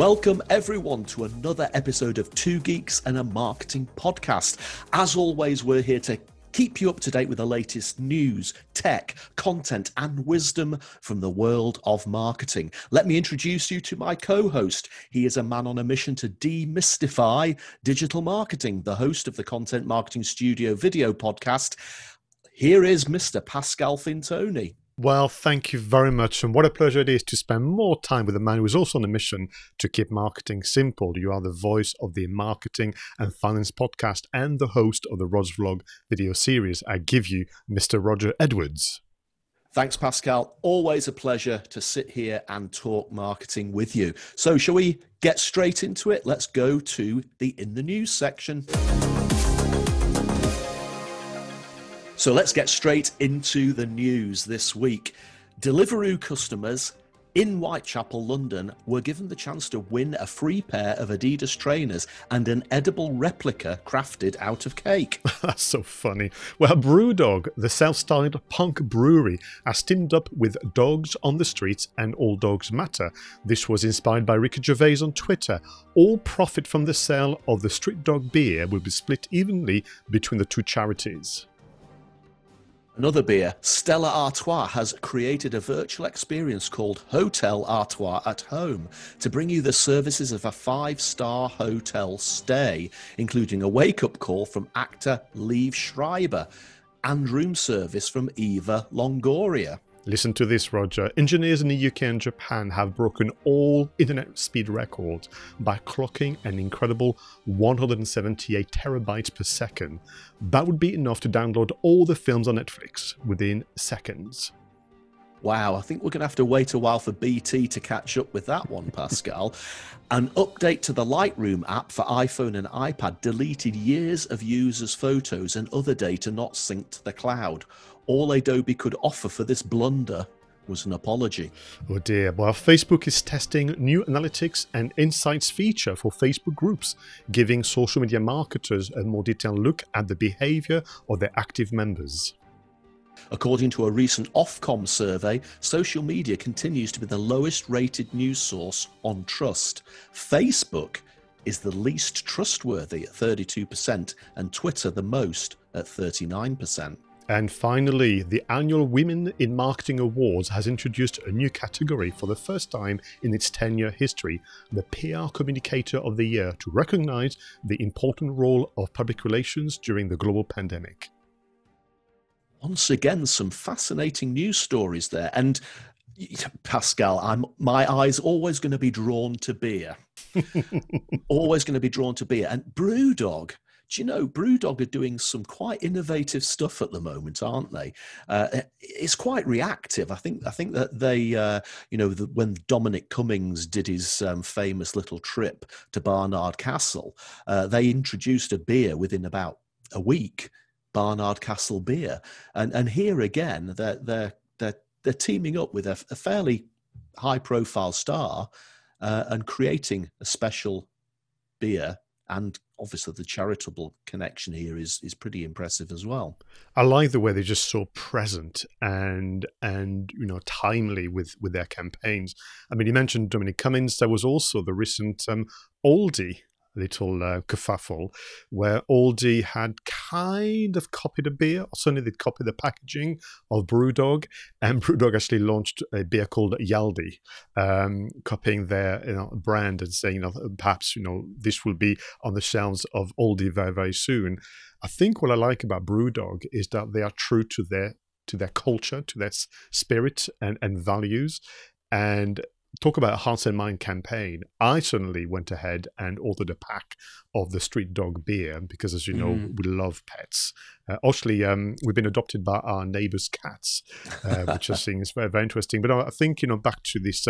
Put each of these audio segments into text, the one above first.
Welcome everyone to another episode of Two Geeks and a Marketing Podcast. As always, we're here to keep you up to date with the latest news, tech, content and wisdom from the world of marketing. Let me introduce you to my co-host. He is a man on a mission to demystify digital marketing, the host of the Content Marketing Studio video podcast. Here is Mr. Pascal Fintoni. Well, thank you very much. And what a pleasure it is to spend more time with a man who is also on a mission to keep marketing simple. You are the voice of the Marketing and Finance podcast and the host of the Rog's Vlog video series. I give you Mr. Roger Edwards. Thanks, Pascal. Always a pleasure to sit here and talk marketing with you. So shall we get straight into it? Let's go to the In the News section. So let's get straight into the news this week. Deliveroo customers in Whitechapel, London, were given the chance to win a free pair of Adidas trainers and an edible replica crafted out of cake. That's so funny. Well, BrewDog, the self-styled punk brewery, has teamed up with Dogs on the Streets and All Dogs Matter. This was inspired by Ricky Gervais on Twitter. All profit from the sale of the street dog beer will be split evenly between the two charities. Another beer, Stella Artois has created a virtual experience called Hotel Artois at Home to bring you the services of a five-star hotel stay, including a wake-up call from actor Liev Schreiber and room service from Eva Longoria. Listen to this, Roger. Engineers in the UK and Japan have broken all internet speed records by clocking an incredible 178 terabytes per second. That would be enough to download all the films on Netflix within seconds. Wow, I think we're going to have to wait a while for BT to catch up with that one, Pascal. An update to the Lightroom app for iPhone and iPad deleted years of users' photos and other data not synced to the cloud. All Adobe could offer for this blunder was an apology. Oh dear. Well, Facebook is testing new analytics and insights feature for Facebook groups, giving social media marketers a more detailed look at the behavior of their active members. According to a recent Ofcom survey, social media continues to be the lowest rated news source on trust. Facebook is the least trustworthy at 32% and Twitter the most at 39%. And finally, the annual Women in Marketing Awards has introduced a new category for the first time in its 10-year history, the PR Communicator of the Year, to recognize the important role of public relations during the global pandemic. Once again, some fascinating news stories there. And Pascal, my eye's always going to be drawn to beer. Always going to be drawn to beer. And BrewDog, do you know, BrewDog are doing some quite innovative stuff at the moment, aren't they? It's quite reactive. I think that they, when Dominic Cummings did his famous little trip to Barnard Castle, they introduced a beer within about a week. Barnard Castle beer, and here again they're teaming up with a fairly high profile star and creating a special beer, and obviously the charitable connection here is pretty impressive as well. I like the way they're just so present and timely with their campaigns. I mean, you mentioned Dominic Cummings. There was also the recent Aldi little kerfuffle where Aldi had kind of copied a beer, or certainly they'd copied the packaging of BrewDog, and BrewDog actually launched a beer called Yaldi, copying their brand and saying perhaps this will be on the shelves of Aldi very, very soon. I think what I like about BrewDog is that they are true to their culture, to their spirit and values. And talk about a hearts and mind campaign. I certainly went ahead and ordered a pack of the street dog beer because, as you know, we love pets. Actually, we've been adopted by our neighbours' cats, which I think is very, very interesting. But I think, back to this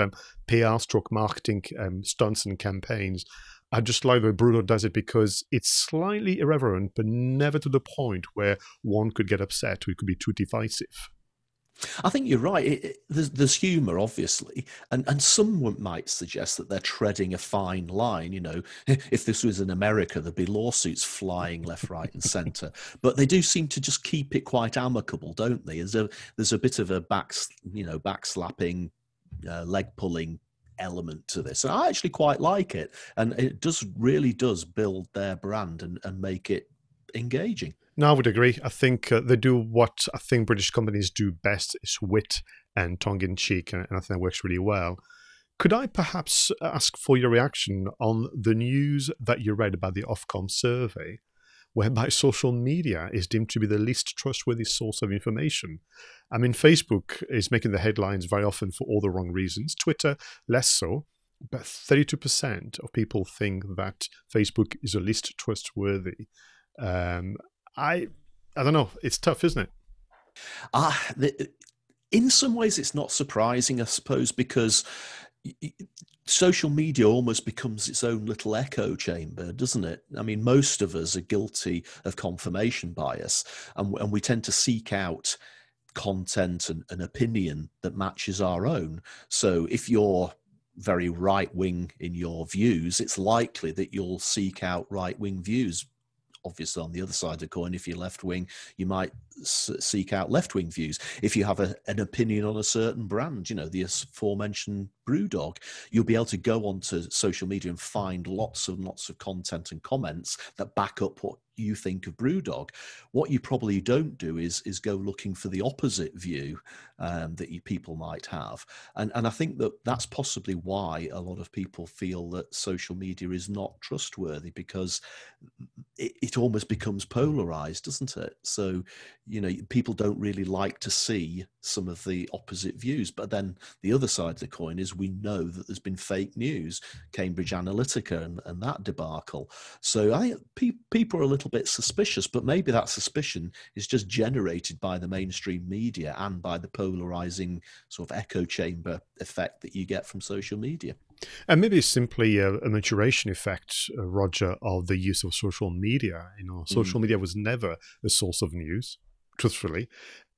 PR/marketing stunts and campaigns, I just like the BrewDog does it because it's slightly irreverent, but never to the point where one could get upset or it could be too divisive. I think you're right. There's humour, obviously, and someone might suggest that they're treading a fine line. If this was in America, there'd be lawsuits flying left, right, and centre. But they do seem to just keep it quite amicable, don't they? There's a bit of a backslapping, leg pulling element to this. And I actually quite like it. And it does really does build their brand and make it engaging. No, I would agree. I think they do what I think British companies do best. It's wit and tongue-in-cheek, and I think that works really well. Could I perhaps ask for your reaction on the news that you read about the Ofcom survey, whereby social media is deemed to be the least trustworthy source of information? I mean, Facebook is making the headlines very often for all the wrong reasons. Twitter, less so. But 32% of people think that Facebook is the least trustworthy. I don't know. It's tough, isn't it? In some ways, it's not surprising, I suppose, because social media almost becomes its own little echo chamber, doesn't it? I mean, most of us are guilty of confirmation bias, and we tend to seek out content and opinion that matches our own. So if you're very right-wing in your views, it's likely that you'll seek out right-wing views. Obviously, on the other side of the coin, if you're left-wing, you might seek out left-wing views. If you have an opinion on a certain brand, you know, the aforementioned BrewDog, you'll be able to go onto social media and find lots of content and comments that back up what you think of BrewDog. What you probably don't do is go looking for the opposite view that people might have. And I think that's possibly why a lot of people feel that social media is not trustworthy, because it almost becomes polarized, doesn't it? So, you know, people don't really like to see some of the opposite views. But then the other side of the coin is we know that there's been fake news, Cambridge Analytica and that debacle. So I think people are a little bit suspicious, but maybe that suspicion is just generated by the mainstream media and by the polarizing sort of echo chamber effect that you get from social media. And maybe it's simply a maturation effect, Roger, of the use of social media. You know, social media was never a source of news, truthfully.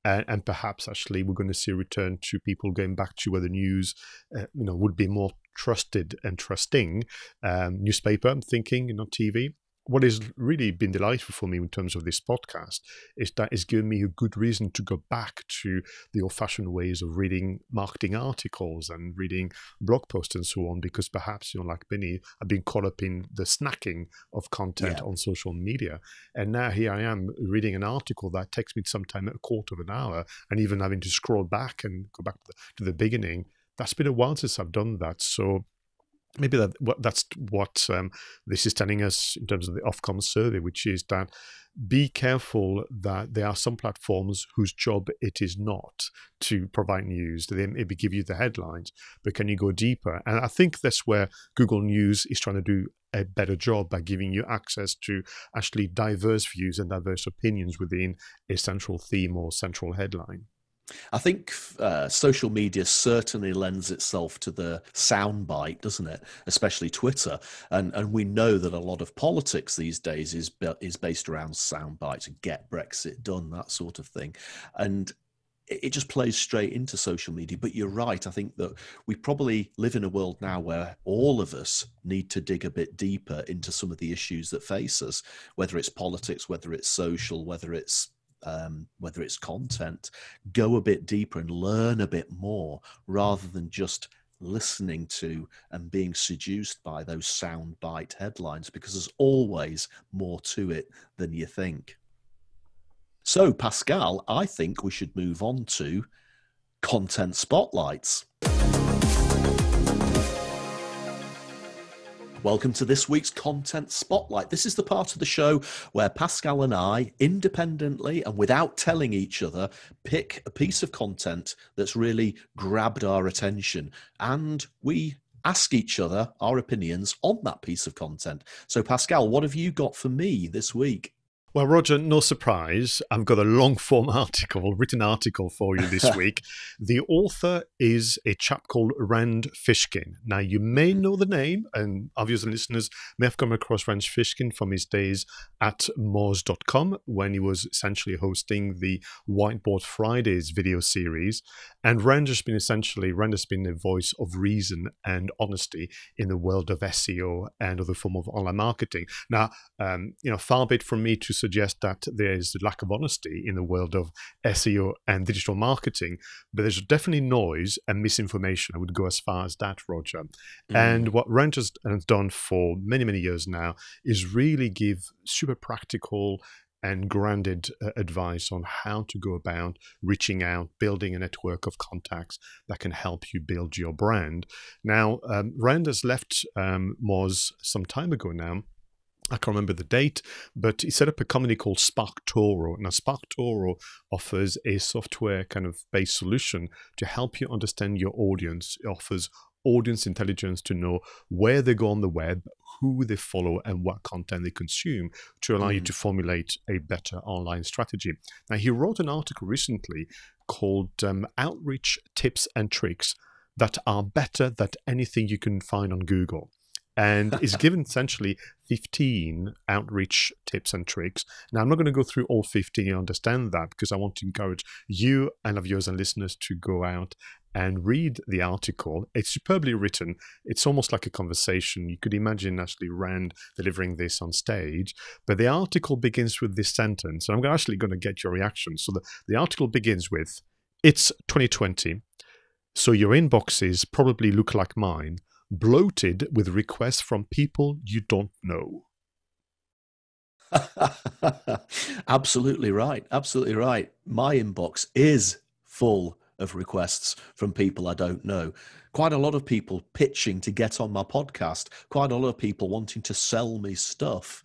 And perhaps actually we're going to see a return to people going back to where the news, you know, would be more trusted and trusting. Newspaper, I'm thinking, not TV. What has really been delightful for me in terms of this podcast is that it's given me a good reason to go back to the old-fashioned ways of reading marketing articles and reading blog posts and so on, because perhaps, you know, like many, I've been caught up in the snacking of content on social media. And now here I am reading an article that takes me sometime a quarter of an hour, and even having to scroll back and go back to the beginning. That's been a while since I've done that. So maybe that's what this is telling us in terms of the Ofcom survey, which is that be careful that there are some platforms whose job it is not to provide news. They maybe give you the headlines, but can you go deeper? And I think that's where Google News is trying to do a better job by giving you access to actually diverse views and diverse opinions within a central theme or central headline. I think social media certainly lends itself to the soundbite, doesn't it? Especially Twitter. And we know that a lot of politics these days is based around soundbites, get Brexit done, that sort of thing. And it just plays straight into social media. But you're right. I think that we probably live in a world now where all of us need to dig a bit deeper into some of the issues that face us, whether it's politics, whether it's social, whether it's content. Go a bit deeper and learn a bit more, rather than just listening to and being seduced by those soundbite headlines, because there's always more to it than you think. So, Pascal, I think we should move on to content spotlights. Welcome to this week's Content Spotlight. This is the part of the show where Pascal and I, independently and without telling each other, pick a piece of content that's really grabbed our attention. And we ask each other our opinions on that piece of content. So, Pascal, what have you got for me this week? Well, Roger, no surprise, I've got a long-form written article for you this week. The author is a chap called Rand Fishkin. Now, you may know the name, and obviously listeners may have come across Rand Fishkin from his days at Moz.com, when he was essentially hosting the Whiteboard Fridays video series. And Rand has been a voice of reason and honesty in the world of SEO and other form of online marketing. Now, you know, far be it from me to suggest that there's a lack of honesty in the world of SEO and digital marketing, but there's definitely noise and misinformation. I would go as far as that, Roger. Mm. And what Rand has done for many, many years now is really give super practical and grounded advice on how to go about reaching out, building a network of contacts that can help you build your brand. Now, Rand has left Moz some time ago now. I can't remember the date, but he set up a company called SparkToro. Now, SparkToro offers a software kind of based solution to help you understand your audience. It offers audience intelligence to know where they go on the web, who they follow, and what content they consume to allow you to formulate a better online strategy. Now, he wrote an article recently called Outreach Tips and Tricks That Are Better Than Anything You Can Find on Google. And is given essentially 15 outreach tips and tricks. Now, I'm not going to go through all 15 and understand that because I want to encourage you and our viewers and listeners to go out and read the article. It's superbly written. It's almost like a conversation. You could imagine actually Rand delivering this on stage. But the article begins with this sentence. And I'm actually going to get your reaction. So the article begins with, "It's 2020, so your inboxes probably look like mine, bloated with requests from people you don't know." Absolutely right. Absolutely right. My inbox is full of requests from people I don't know. Quite a lot of people pitching to get on my podcast. Quite a lot of people wanting to sell me stuff.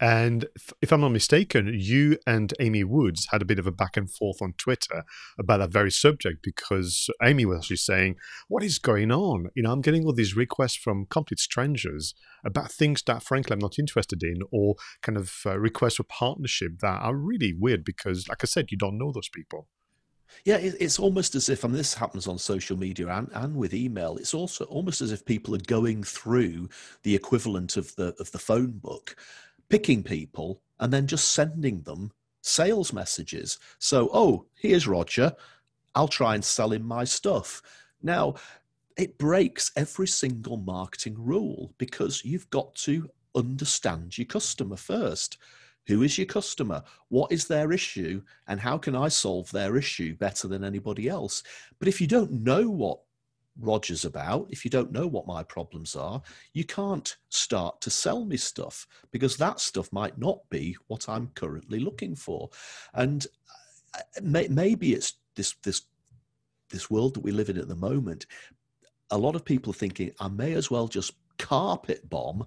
And if I'm not mistaken, you and Amy Woods had a bit of a back and forth on Twitter about that very subject, because Amy was actually saying, what is going on? You know, I'm getting all these requests from complete strangers about things that, frankly, I'm not interested in, or kind of requests for partnership that are really weird because, like I said, you don't know those people. Yeah, it's almost as if, and this happens on social media and with email, it's also almost as if people are going through the equivalent of the phone book, picking people and then just sending them sales messages. So, oh, here's Roger. I'll try and sell him my stuff. Now, it breaks every single marketing rule because you've got to understand your customer first. Who is your customer? What is their issue? And how can I solve their issue better than anybody else? But if you don't know what Roger's about, if you don't know what my problems are, you can't start to sell me stuff because that stuff might not be what I'm currently looking for. And maybe it's this world that we live in at the moment. A lot of people are thinking, I may as well just carpet bomb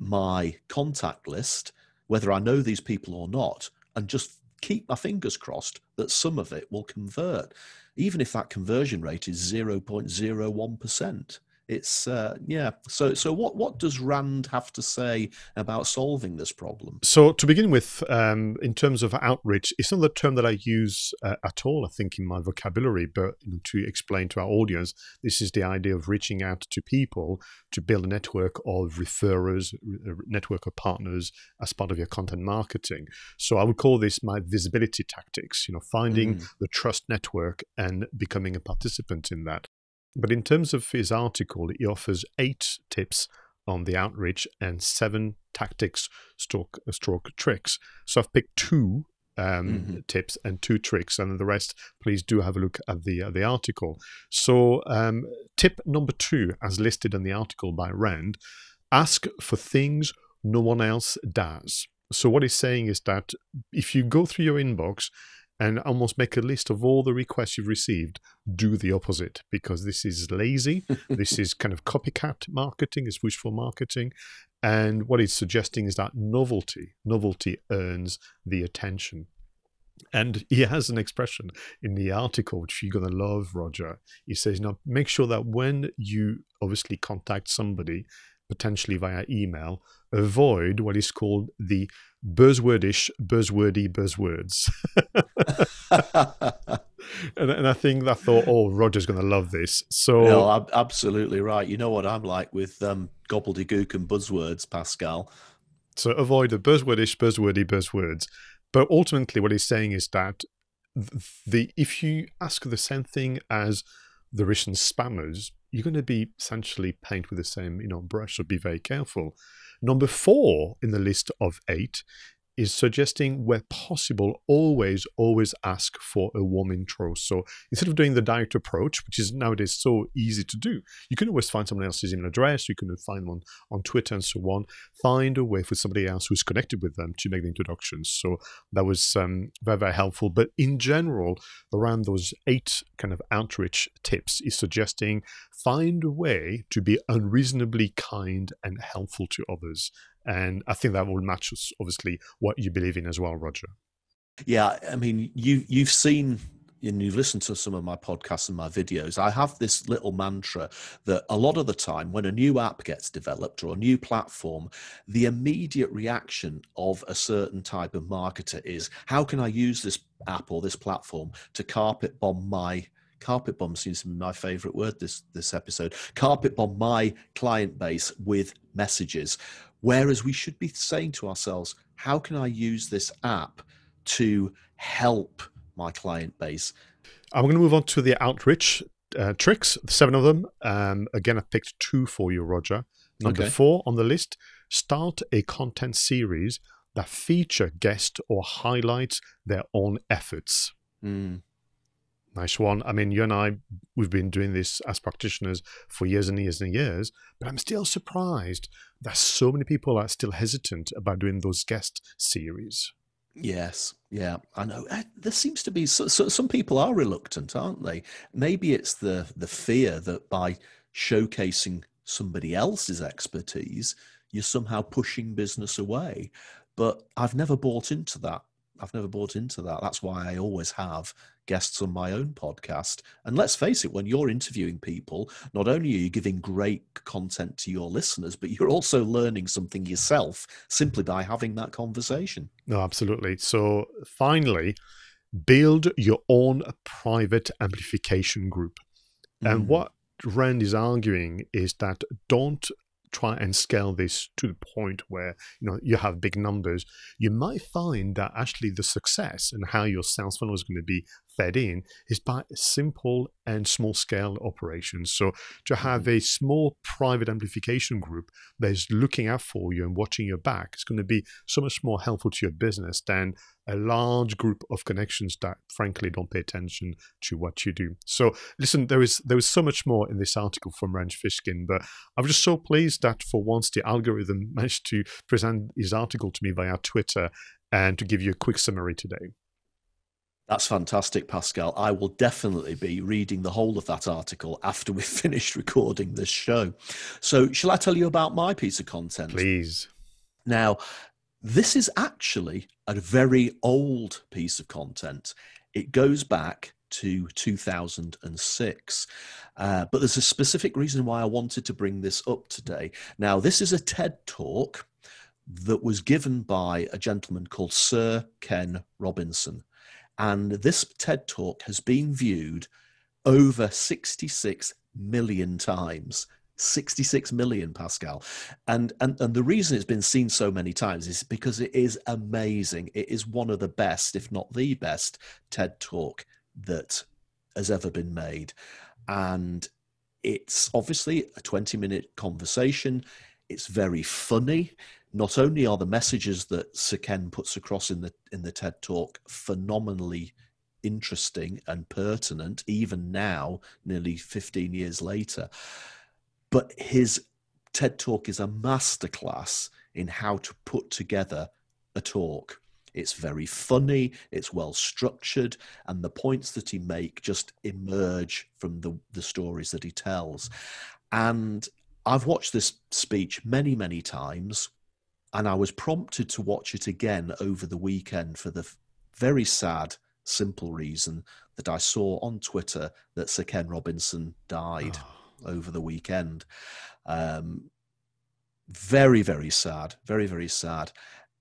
my contact list, whether I know these people or not, and just keep my fingers crossed that some of it will convert, even if that conversion rate is 0.01%. It's yeah. So what does Rand have to say about solving this problem? So to begin with, in terms of outreach, it's not the term that I use at all, I think, in my vocabulary, but to explain to our audience, this is the idea of reaching out to people to build a network of referrers, a network of partners as part of your content marketing. So I would call this my visibility tactics, you know, finding the trust network and becoming a participant in that. But in terms of his article, he offers 8 tips on the outreach and 7 tactics stroke tricks. So I've picked 2 tips and 2 tricks, and the rest, please do have a look at the article. So tip number 2, as listed in the article by Rand, ask for things no one else does. So what he's saying is that if you go through your inbox and almost make a list of all the requests you've received, do the opposite, because this is lazy. This is kind of copycat marketing, it's wishful marketing. And what it's suggesting is that novelty earns the attention. And he has an expression in the article, which you're going to love, Roger. He says, now make sure that when you obviously contact somebody, potentially via email, avoid what is called the buzzwordy buzzwords. and I think that thought, oh, Roger's going to love this. So no, I'm absolutely right. You know what I'm like with gobbledygook and buzzwords, Pascal. So avoid the buzzwordy buzzwords. But ultimately what he's saying is that if you ask the same thing as the Russian spammers, you're going to be essentially painted with the same brush, so be very careful. Number 4 in the list of 8 is suggesting, where possible, always ask for a warm intro. So instead of doing the direct approach, which is nowadays so easy to do, you can always find someone else's email address, you can find one on Twitter and so on. Find a way for somebody else who's connected with them to make the introductions. So that was very, very helpful. But in general, around those 8 kind of outreach tips is suggesting find a way to be unreasonably kind and helpful to others. And I think that will match, obviously, what you believe in as well, Roger. Yeah, I mean, you've seen and you've listened to some of my podcasts and my videos. I have this little mantra that a lot of the time when a new app gets developed or a new platform, the immediate reaction of a certain type of marketer is, how can I use this app or this platform to carpet bomb my... carpet bomb seems to be my favorite word this episode. Carpet bomb my client base with messages. Whereas we should be saying to ourselves, how can I use this app to help my client base? I'm going to move on to the outreach tricks, 7 of them. Again, I picked 2 for you, Roger. Number 4 on the list, start a content series that feature guests or highlights their own efforts. Mm. Nice one. I mean, you and I, we've been doing this as practitioners for years and years and years, but I'm still surprised that so many people are still hesitant about doing those guest series. Yes. Yeah, I know. There seems to be, so some people are reluctant, aren't they? Maybe it's the fear that by showcasing somebody else's expertise, you're somehow pushing business away. But I've never bought into that. That's why I always have guests on my own podcast. And let's face it, when you're interviewing people, not only are you giving great content to your listeners, but you're also learning something yourself simply by having that conversation. No, absolutely. So finally, build your own private amplification group. And what Rand is arguing is that don't try and scale this to the point where you have big numbers. You might find that actually the success and how your sales funnel is going to be fed in is by simple and small scale operations. So to have a small private amplification group that is looking out for you and watching your back is going to be so much more helpful to your business than a large group of connections that frankly don't pay attention to what you do. So listen, there is so much more in this article from Rand Fishkin, but I'm just so pleased that for once the algorithm managed to present his article to me via Twitter and to give you a quick summary today. That's fantastic, Pascal. I will definitely be reading the whole of that article after we've finished recording this show. So shall I tell you about my piece of content? Please. Now, this is actually a very old piece of content. It goes back to 2006. But there's a specific reason why I wanted to bring this up today. Now, this is a TED talk that was given by a gentleman called Sir Ken Robinson. And this TED Talk has been viewed over 66 million times. 66 million, Pascal. And the reason it's been seen so many times is because it is amazing. It is one of the best, if not the best, TED Talk that has ever been made. And it's obviously a 20-minute conversation. It's very funny. Not only are the messages that Sir Ken puts across in the TED Talk phenomenally interesting and pertinent, even now, nearly 15 years later, but his TED Talk is a masterclass in how to put together a talk. It's very funny, it's well structured, and the points that he makes just emerge from the stories that he tells. And I've watched this speech many, many times, and I was prompted to watch it again over the weekend for the very sad, simple reason that I saw on Twitter that Sir Ken Robinson died over the weekend. Very, very sad, very, very sad.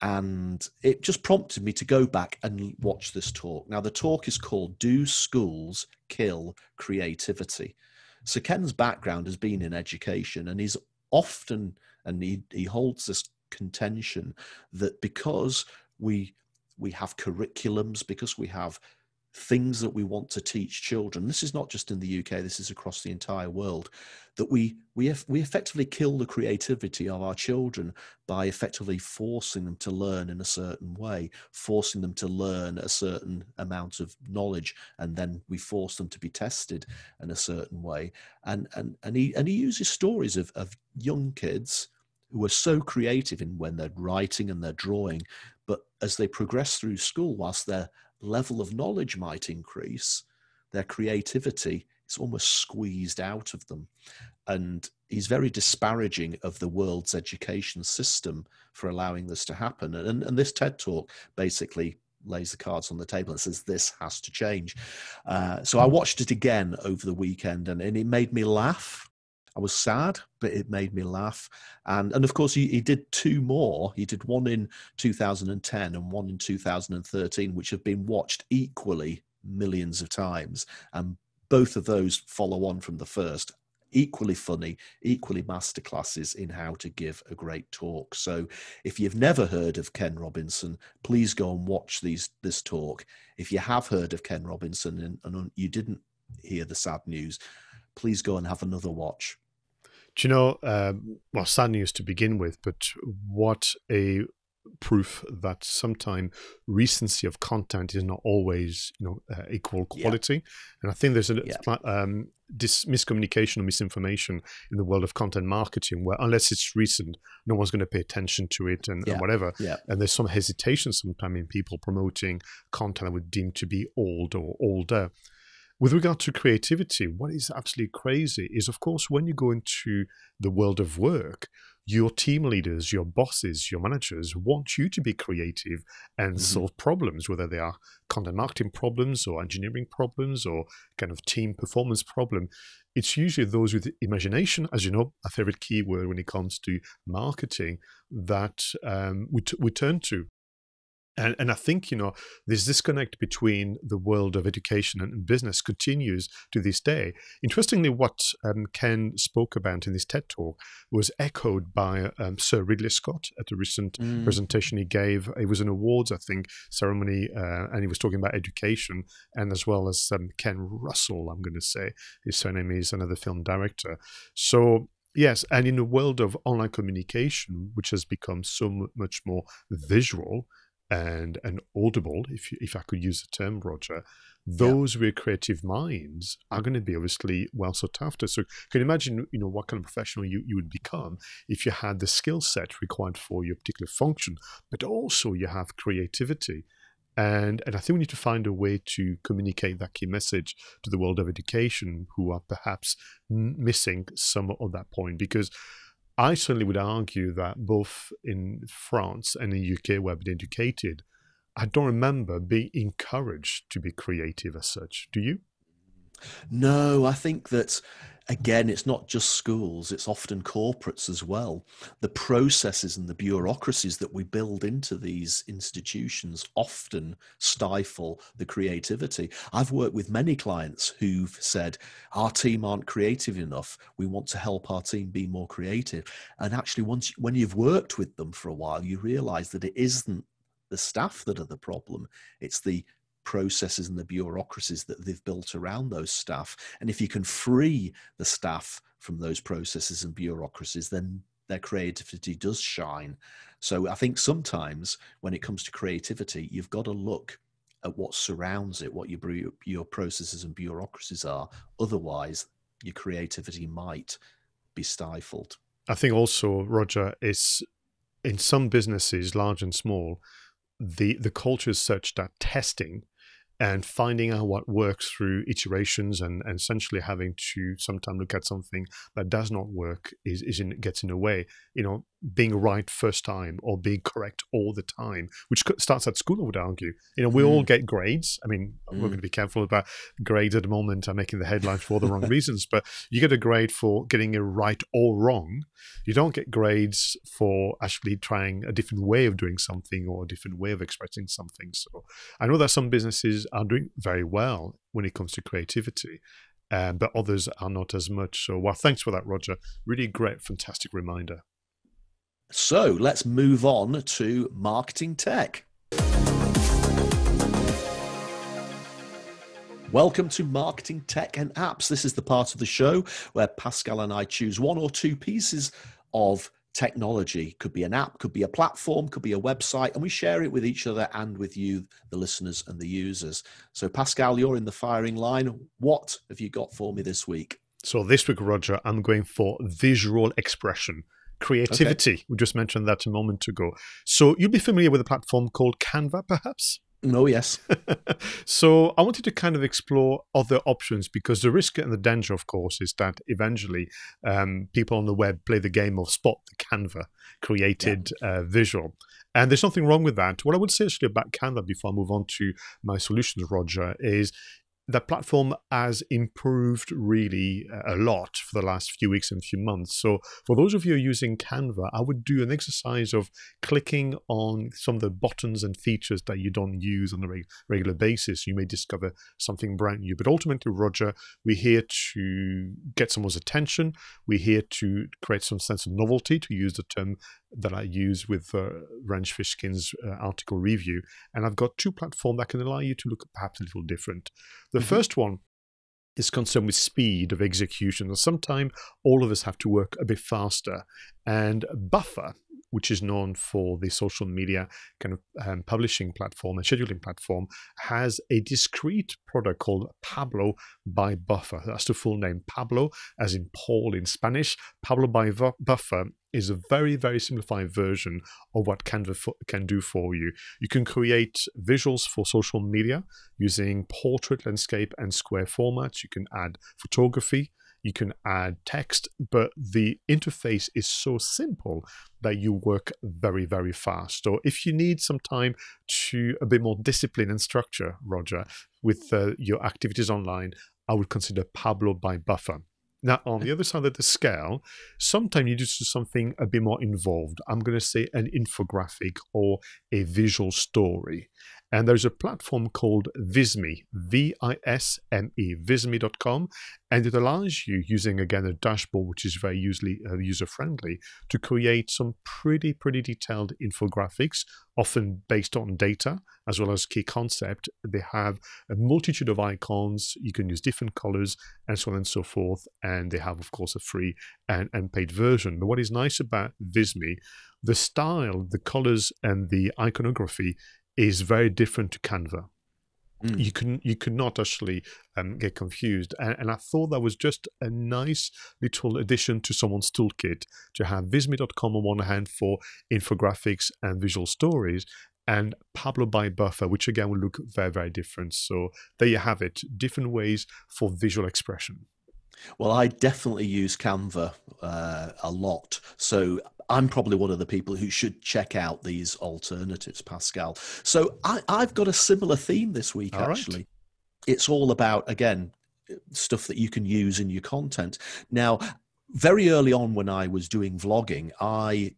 And it just prompted me to go back and watch this talk. Now, the talk is called Do Schools Kill Creativity? Sir Ken's background has been in education, and he's often, and he holds this contention that because we have curriculums, because we have things that we want to teach children. This is not just in the UK, this is across the entire world, that we effectively kill the creativity of our children by effectively forcing them to learn in a certain way, forcing them to learn a certain amount of knowledge, and then we force them to be tested in a certain way. And he uses stories of young kids who are so creative in when they're writing and they're drawing, but as they progress through school, whilst their level of knowledge might increase, their creativity is almost squeezed out of them. And he's very disparaging of the world's education system for allowing this to happen. And this TED Talk basically lays the cards on the table and says, this has to change. So I watched it again over the weekend, and it made me laugh. I was sad, but it made me laugh. And of course, he did two more. He did one in 2010 and one in 2013, which have been watched equally millions of times. And both of those follow on from the first. Equally funny, equally masterclasses in how to give a great talk. So if you've never heard of Ken Robinson, please go and watch this talk. If you have heard of Ken Robinson and you didn't hear the sad news, please go and have another watch. Do you know, well, sad news to begin with, but what a proof that sometimes recency of content is not always, equal quality. Yeah. And I think there's a miscommunication or misinformation in the world of content marketing, where unless it's recent, no one's going to pay attention to it and whatever. Yeah. And there's some hesitation sometimes in people promoting content that would deem to be old or older. With regard to creativity, what is absolutely crazy is, of course, when you go into the world of work, your team leaders, your bosses, your managers want you to be creative and solve problems, whether they are content marketing problems or engineering problems or kind of team performance problem. It's usually those with imagination, as you know, a favorite keyword when it comes to marketing, that we turn to. And I think, this disconnect between the world of education and business continues to this day. Interestingly, what Ken spoke about in this TED Talk was echoed by Sir Ridley Scott at a recent presentation he gave. It was an awards, I think, ceremony, and he was talking about education, and as well as Ken Russell, I'm going to say. His surname is another film director. So... yes, and in the world of online communication, which has become so much more visual and audible, if I could use the term, Roger, those with creative minds are going to be obviously well sought after. So can you imagine, what kind of professional you would become if you had the skill set required for your particular function, but also you have creativity. And I think we need to find a way to communicate that key message to the world of education, who are perhaps missing some of that point. Because I certainly would argue that both in France and in the UK, where I've been educated, I don't remember being encouraged to be creative as such. Do you? No, I think that, again, it's not just schools, it's often corporates as well. The processes and the bureaucracies that we build into these institutions often stifle the creativity. I've worked with many clients who've said, our team aren't creative enough. We want to help our team be more creative. And actually, when you've worked with them for a while, you realize that it isn't the staff that are the problem. It's the processes and the bureaucracies that they've built around those staff. And if you can free the staff from those processes and bureaucracies, then their creativity does shine. So I think sometimes when it comes to creativity, you've got to look at what surrounds it, what your processes and bureaucracies are. Otherwise, your creativity might be stifled. I think also, Roger, it's in some businesses, large and small, the culture is such that testing and finding out what works through iterations and essentially having to sometimes look at something that does not work gets in the way, being right first time or being correct all the time, which starts at school, I would argue. We all get grades. I mean, we're going to be careful about grades at the moment. I'm making the headlines for all the wrong reasons, but you get a grade for getting it right or wrong. You don't get grades for actually trying a different way of doing something or a different way of expressing something. So I know that some businesses are doing very well when it comes to creativity, but others are not as much. So, well, thanks for that, Roger. Really great, fantastic reminder. So let's move on to marketing tech. Welcome to Marketing, Tech and Apps. This is the part of the show where Pascal and I choose one or two pieces of technology. Could be an app, could be a platform, could be a website, and we share it with each other and with you, the listeners and the users. So Pascal, you're in the firing line. What have you got for me this week? So this week, Roger, I'm going for visual expression. Creativity. Okay. We just mentioned that a moment ago. So you'll be familiar with a platform called Canva, perhaps? No, yes. So I wanted to kind of explore other options, because the risk and the danger, of course, is that eventually people on the web play the game of spot the Canva created visual. And there's nothing wrong with that. What I would say actually about Canva before I move on to my solutions, Roger, is that platform has improved really a lot for the last few weeks and few months. So for those of you using Canva, I would do an exercise of clicking on some of the buttons and features that you don't use on a regular basis. You may discover something brand new. But ultimately, Roger, we're here to get someone's attention. We're here to create some sense of novelty, to use the term that I use with Rand Fishkin's article review. And I've got two platforms that can allow you to look perhaps a little different. The first one is concerned with speed of execution. And sometimes all of us have to work a bit faster. And Buffer, which is known for the social media kind of publishing platform and scheduling platform, has a discrete product called Pablo by Buffer. That's the full name, Pablo, as in Paul in Spanish. Pablo by Buffer is a very, very simplified version of what Canva can do for you. You can create visuals for social media using portrait, landscape, and square formats. You can add photography. You can add text, but the interface is so simple that you work very, very fast. Or if you need some time to a bit more discipline and structure, Roger, with your activities online, I would consider Pablo by Buffer. Now, on the other side of the scale, sometimes you do something a bit more involved. I'm going to say an infographic or a visual story. And there's a platform called Visme, V-I-S-M-E, visme.com. And it allows you, using, again, a dashboard, which is very user-friendly, to create some pretty, pretty detailed infographics, often based on data, as well as key concept. They have a multitude of icons. You can use different colors, and so on and so forth. And they have, of course, a free and paid version. But what is nice about Visme, the style, the colors, and the iconography is very different to Canva. Mm. You could not actually get confused. And I thought that was just a nice little addition to someone's toolkit, to have visme.com on one hand for infographics and visual stories, and Pablo by Buffer, which again will look very, very different. So there you have it, different ways for visual expression. Well, I definitely use Canva a lot. So I'm probably one of the people who should check out these alternatives, Pascal. So I've got a similar theme this week, actually. It's all about, again, stuff that you can use in your content. Now, very early on when I was doing vlogging, I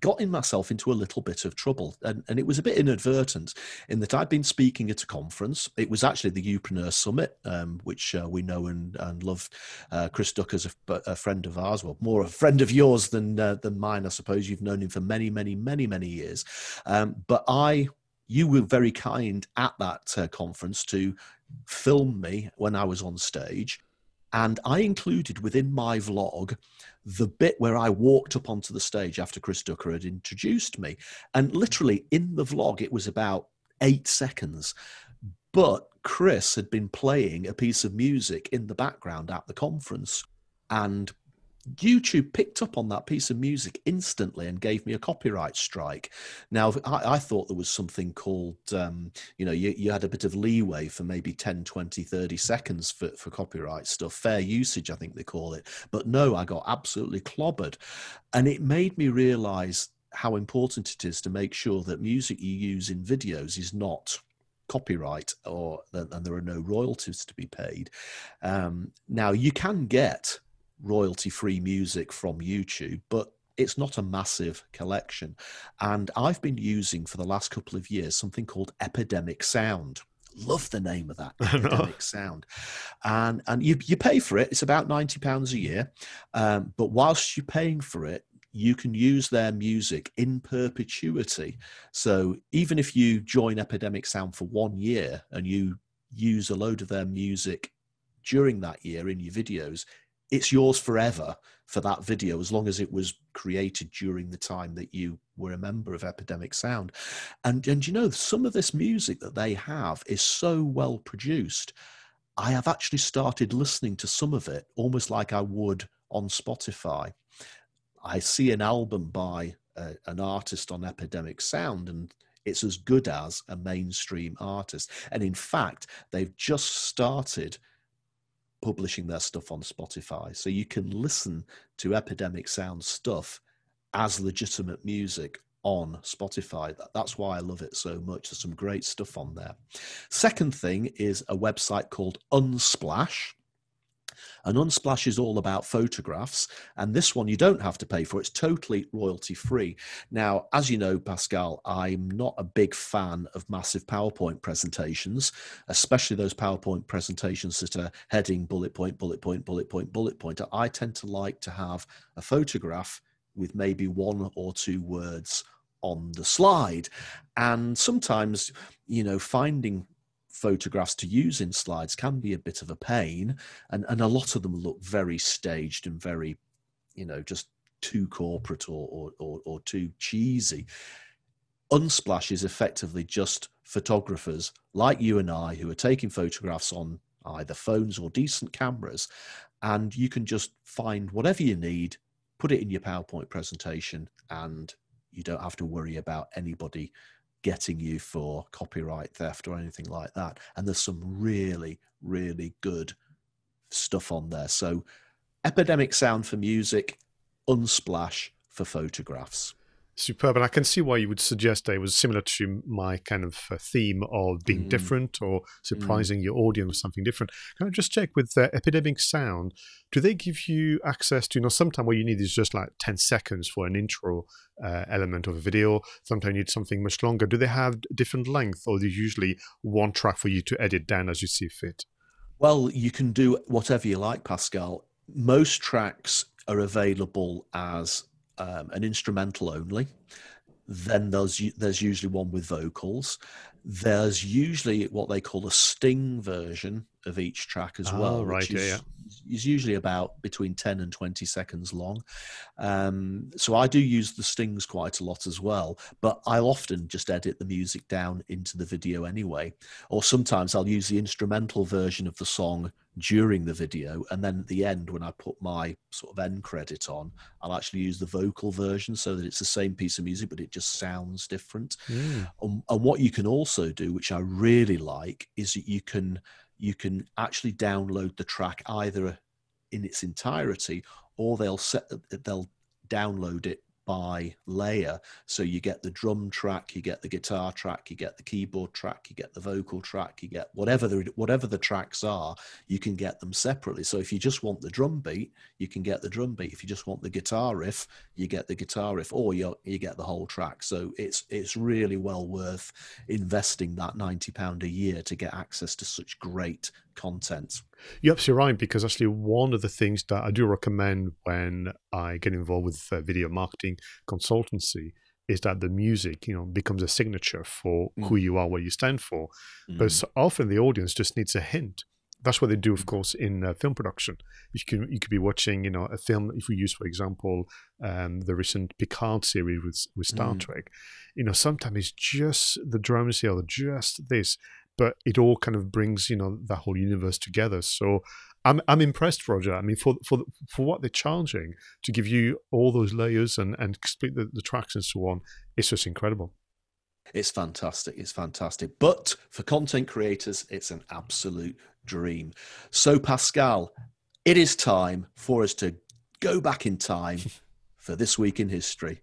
got myself into a little bit of trouble. And it was a bit inadvertent, in that I'd been speaking at a conference. It was actually the Youpreneur Summit, which we know and love. Chris Ducker's a friend of ours, well, more a friend of yours than mine, I suppose. You've known him for many, many, many, many years. But you were very kind at that conference to film me when I was on stage. And I included within my vlog the bit where I walked up onto the stage after Chris Ducker had introduced me. And literally in the vlog, it was about 8 seconds. But Chris had been playing a piece of music in the background at the conference, and YouTube picked up on that piece of music instantly and gave me a copyright strike. Now, I thought there was something called, you had a bit of leeway for maybe 10, 20, 30 seconds for copyright stuff. Fair usage, I think they call it. But no, I got absolutely clobbered. And it made me realize how important it is to make sure that music you use in videos is not copyright, and there are no royalties to be paid. Now, you can get royalty-free music from YouTube, but it's not a massive collection. And I've been using for the last couple of years something called Epidemic Sound. Love the name of that, Epidemic Sound. And you pay for it. It's about £90 a year. But whilst you're paying for it, you can use their music in perpetuity. So even if you join Epidemic Sound for 1 year and you use a load of their music during that year in your videos, it's yours forever for that video, as long as it was created during the time that you were a member of Epidemic Sound. And you know, some of this music that they have is so well produced. I have actually started listening to some of it almost like I would on Spotify. I see an album by an artist on Epidemic Sound, and it's as good as a mainstream artist. And in fact, they've just started publishing their stuff on Spotify, so you can listen to Epidemic Sound stuff as legitimate music on Spotify. That's why I love it so much. There's some great stuff on there. Second thing is a website called Unsplash, and Unsplash is all about photographs, and this one you don't have to pay for. It's totally royalty free. Now, as you know, Pascal, I'm not a big fan of massive PowerPoint presentations, especially those PowerPoint presentations that are heading bullet point, bullet point, bullet point, bullet point. I tend to like to have a photograph with maybe one or two words on the slide. And sometimes, you know, finding photographs to use in slides can be a bit of a pain, and a lot of them look very staged and very, you know, just too corporate or too cheesy. Unsplash is effectively just photographers like you and I who are taking photographs on either phones or decent cameras, and you can just find whatever you need, put it in your PowerPoint presentation, and you don't have to worry about anybody getting you for copyright theft or anything like that. And there's some really, really good stuff on there. So Epidemic Sound for music, Unsplash for photographs. Superb. And I can see why you would suggest it was similar to my kind of theme of being different or surprising your audience with something different. Can I just check with Epidemic Sound, do they give you access to, you know, sometimes what you need is just like 10 seconds for an intro element of a video. Sometimes you need something much longer. Do they have different length, or do you usually one track for you to edit down as you see fit? Well, you can do whatever you like, Pascal. Most tracks are available as an instrumental only. Then there's usually one with vocals. There's usually what they call a sting version of each track as well, right, which is usually about between 10 and 20 seconds long. So I do use the stings quite a lot as well, but I'll often just edit the music down into the video anyway. Or sometimes I'll use the instrumental version of the song during the video, and then at the end when I put my sort of end credit on, I'll actually use the vocal version so that it's the same piece of music but it just sounds different. And what you can also do, which I really like, is that you can actually download the track either in its entirety, or they'll download it by layer. So you get the drum track, you get the guitar track, you get the keyboard track, you get the vocal track, you get whatever the tracks are, you can get them separately. So if you just want the drum beat, you can get the drum beat. If you just want the guitar riff, you get the guitar riff, or you get the whole track. So it's really well worth investing that £90 a year to get access to such great content. You're absolutely right, because actually one of the things that I do recommend when I get involved with video marketing consultancy is that the music, you know, becomes a signature for who you are, what you stand for. But so often the audience just needs a hint. That's what they do, of course, in film production. You could be watching, you know, a film. If we use, for example, the recent Picard series with Star Trek, you know, sometimes it's just the drums here or just this, but it all kind of brings, you know, that whole universe together. So I'm impressed, Roger. I mean, for what they're charging to give you all those layers and split the tracks and so on, it's just incredible. It's fantastic. It's fantastic. But for content creators, it's an absolute dream. So Pascal, it is time for us to go back in time for This Week in History.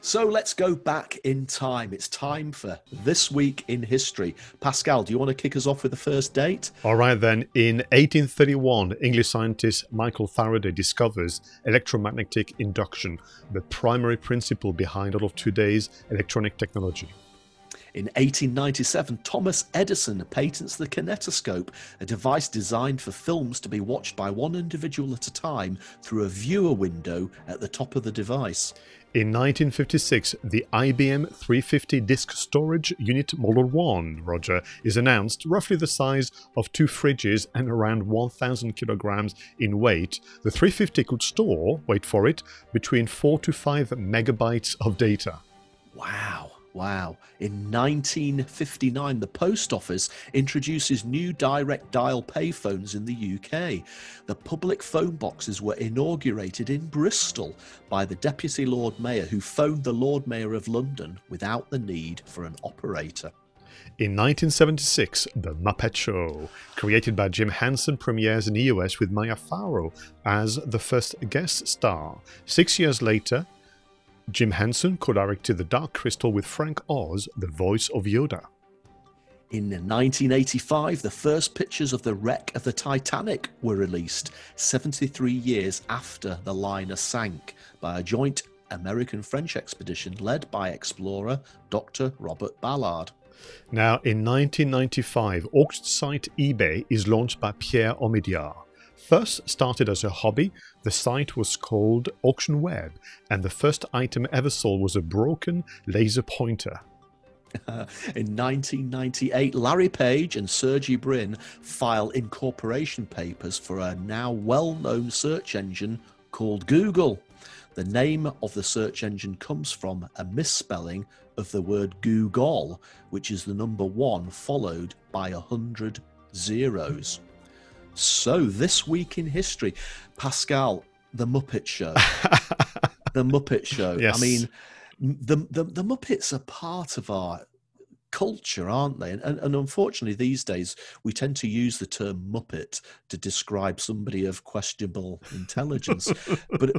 So let's go back in time. It's time for This Week in History. Pascal, do you want to kick us off with the first date? All right, then. In 1831, English scientist Michael Faraday discovers electromagnetic induction, the primary principle behind all of today's electronic technology. In 1897, Thomas Edison patents the kinetoscope, a device designed for films to be watched by one individual at a time through a viewer window at the top of the device. In 1956, the IBM 350 disk storage unit Model 1, Roger, is announced, roughly the size of two fridges and around 1,000 kilograms in weight. The 350 could store, wait for it, between 4 to 5 megabytes of data. Wow. Wow. In 1959, the Post Office introduces new direct dial payphones in the UK. The public phone boxes were inaugurated in Bristol by the Deputy Lord Mayor, who phoned the Lord Mayor of London without the need for an operator. In 1976, The Muppet Show, created by Jim Henson, premieres in the US with Mia Farrow as the first guest star. 6 years later, Jim Henson co-directed The Dark Crystal with Frank Oz, the voice of Yoda. In 1985, the first pictures of the wreck of the Titanic were released, 73 years after the liner sank, by a joint American-French expedition led by explorer Dr. Robert Ballard. Now, in 1995, auction site eBay is launched by Pierre Omidyar. First started as a hobby, the site was called Auction Web, and the first item ever sold was a broken laser pointer. In 1998, Larry Page and Sergey Brin file incorporation papers for a now well-known search engine called Google. The name of the search engine comes from a misspelling of the word Google, which is the number 1 followed by 100 zeros. So, this week in history, Pascal, The Muppet Show. The Muppet Show. Yes. I mean, the Muppets are part of our culture, aren't they? And unfortunately, these days, we tend to use the term Muppet to describe somebody of questionable intelligence. But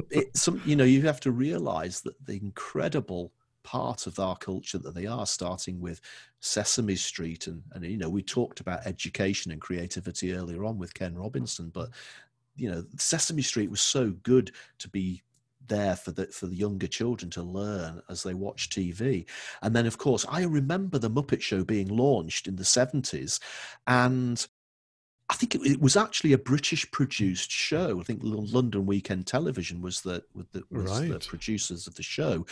you have to realise that the incredible part of our culture that they are, starting with Sesame Street and we talked about education and creativity earlier on with Ken Robinson, but Sesame Street was so good to be there for the younger children to learn as they watch TV. And then of course I remember The Muppet Show being launched in the 70s, and I think it was actually a British-produced show. I think London Weekend Television was the producers of the show.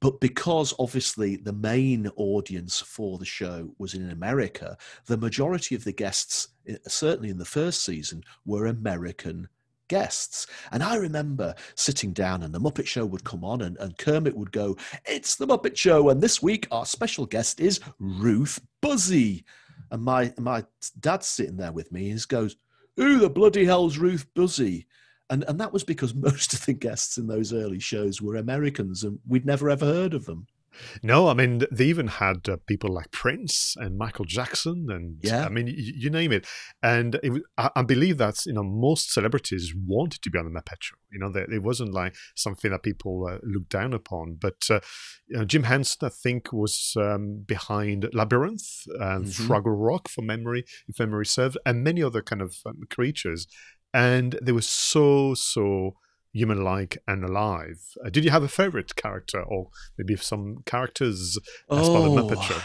But because, obviously, the main audience for the show was in America, the majority of the guests, certainly in the first season, were American guests. And I remember sitting down and The Muppet Show would come on and Kermit would go, "It's The Muppet Show, and this week our special guest is Ruth Buzzy." And my dad's sitting there with me and he goes, "Who the bloody hell's Ruth Buzzy?" And that was because most of the guests in those early shows were Americans and we'd never ever heard of them. No, I mean, they even had people like Prince and Michael Jackson and, I mean, you name it. And I believe that, most celebrities wanted to be on the Muppet Show. It wasn't like something that people looked down upon. But Jim Henson, I think, was behind Labyrinth and Fraggle Rock, if memory serves, and many other kind of creatures. And they were so human-like and alive. Did you have a favourite character, or maybe some characters as part of the Muppet Show?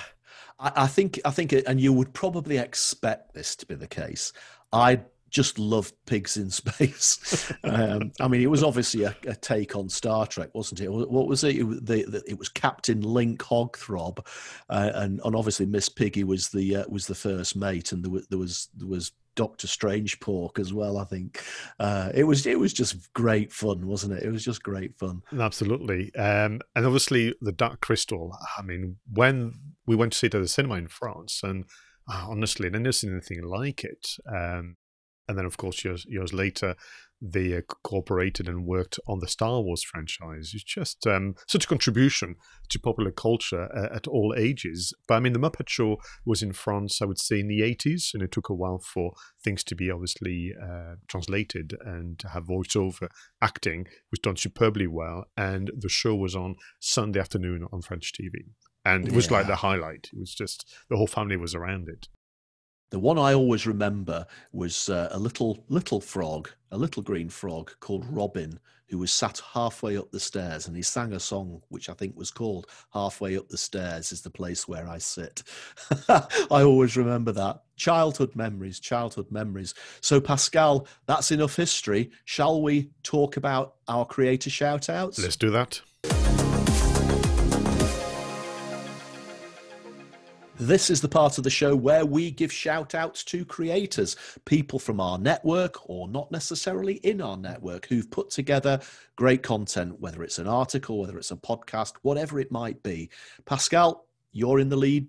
I think, and you would probably expect this to be the case, I just loved Pigs in Space. I mean, it was obviously a take on Star Trek, wasn't it? What was it? It was Captain Link Hogthrob, and obviously Miss Piggy was the first mate, and there was Dr. Strange Pork as well, I think. It was just great fun, wasn't it? It was just great fun. Absolutely. And obviously The Dark Crystal. I mean, when we went to see it at the cinema in France, and honestly, I'd never seen anything like it. And then, of course, years later, they cooperated and worked on the Star Wars franchise. It's just such a contribution to popular culture at all ages. But I mean, The Muppet Show was in France, I would say, in the 80s, and it took a while for things to be obviously translated and to have voiceover acting, which done superbly well. And the show was on Sunday afternoon on French TV. And it was like the highlight. It was just the whole family was around it. The one I always remember was a little frog, a little green frog called Robin, who was sat halfway up the stairs, and he sang a song which I think was called "Halfway Up the Stairs is the Place Where I Sit." I always remember that. Childhood memories, childhood memories. So Pascal, that's enough history. Shall we talk about our creator shout-outs? Let's do that. This is the part of the show where we give shout-outs to creators, people from our network or not necessarily in our network who've put together great content, whether it's an article, whether it's a podcast, whatever it might be. Pascal, you're in the lead.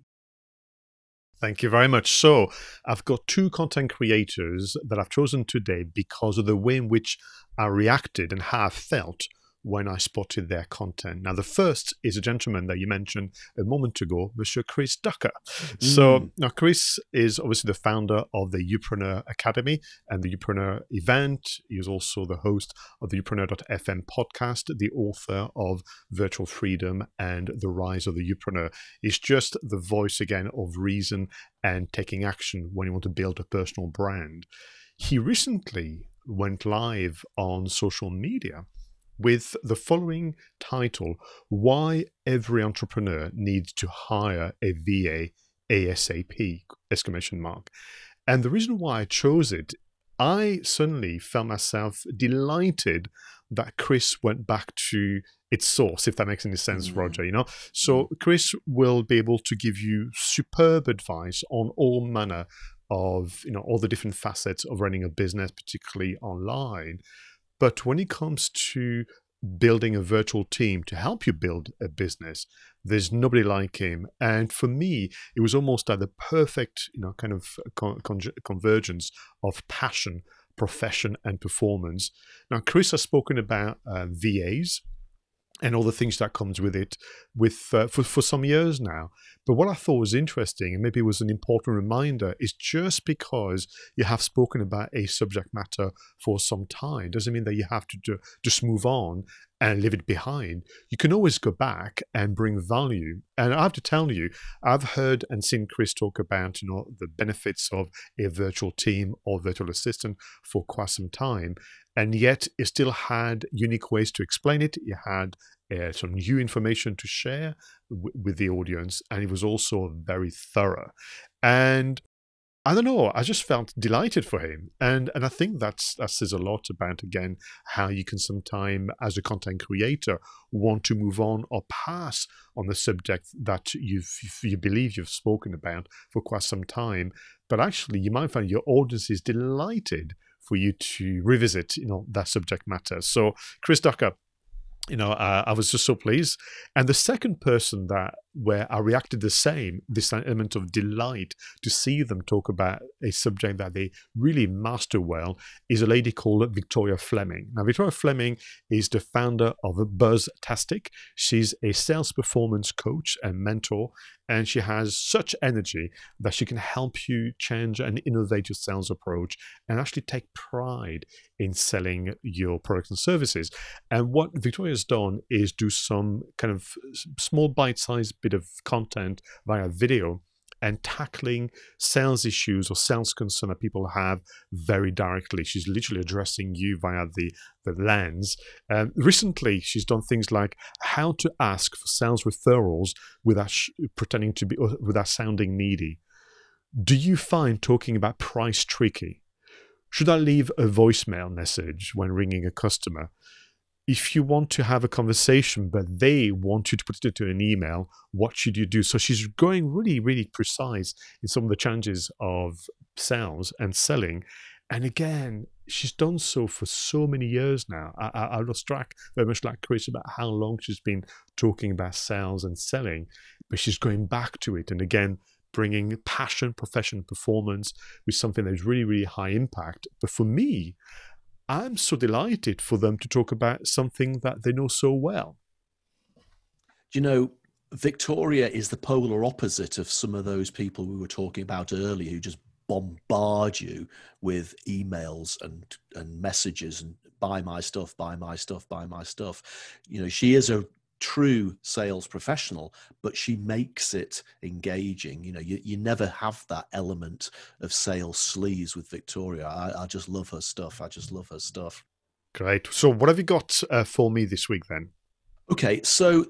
Thank you very much. So I've got two content creators that I've chosen today because of the way in which I reacted and how I felt when I spotted their content. Now, the first is a gentleman that you mentioned a moment ago, Monsieur Chris Ducker. Mm. So now Chris is obviously the founder of the Youpreneur Academy and the Youpreneur event. He is also the host of the Youpreneur.fm podcast, the author of Virtual Freedom and the Rise of the Youpreneur. It's just the voice again of reason and taking action when you want to build a personal brand. He recently went live on social media with the following title: Why Every Entrepreneur Needs to Hire a VA ASAP, exclamation mark. And the reason why I chose it, I suddenly felt myself delighted that Chris went back to its source, if that makes any sense, Roger, you know? So Chris will be able to give you superb advice on all manner of, you know, all the different facets of running a business, particularly online. But when it comes to building a virtual team to help you build a business, there's nobody like him. And for me, it was almost like the perfect, you know, kind of convergence of passion, profession, and performance. Now, Chris has spoken about VAs and all the things that comes with it for some years now. But what I thought was interesting, and maybe it was an important reminder, is just because you have spoken about a subject matter for some time doesn't mean that you have to just move on and leave it behind. You can always go back and bring value. And I have to tell you, I've heard and seen Chris talk about, you know, the benefits of a virtual team or virtual assistant for quite some time. And yet it still had unique ways to explain it. It had some new information to share with the audience, and it was also very thorough. And I don't know, I just felt delighted for him. And I think that says a lot about, again, how you can sometimes, as a content creator, want to move on or pass on the subject that you believe you've spoken about for quite some time. But actually, you might find your audience is delighted for you to revisit, you know, that subject matter. So Chris Ducker, you know, I was just so pleased. And the second person where I reacted the same, this element of delight to see them talk about a subject that they really master well, is a lady called Victoria Fleming. Now, Victoria Fleming is the founder of Buzztastic. She's a sales performance coach and mentor, and she has such energy that she can help you change and innovate your sales approach and actually take pride in selling your products and services. And what Victoria's done is do some kind of small bite-sized bit of content via video and tackling sales issues or sales concern that people have very directly. She's literally addressing you via the lens. Recently, she's done things like how to ask for sales referrals without pretending to be, or without sounding needy. Do you find talking about price tricky? Should I leave a voicemail message when ringing a customer? If you want to have a conversation, but they want you to put it to an email, what should you do? So she's going really, really precise in some of the challenges of sales and selling. And again, she's done so for so many years now. I lost track, very much like Chris, about how long she's been talking about sales and selling, but she's going back to it. And again, bringing passion, profession, performance with something that is really, really high impact. But for me, I'm so delighted for them to talk about something that they know so well. You know, Victoria is the polar opposite of some of those people we were talking about earlier who just bombard you with emails and messages and buy my stuff, buy my stuff, buy my stuff. You know, she is a true sales professional, but she makes it engaging. You know, you never have that element of sales sleaze with Victoria. I just love her stuff. Great. So what have you got for me this week then? Okay, so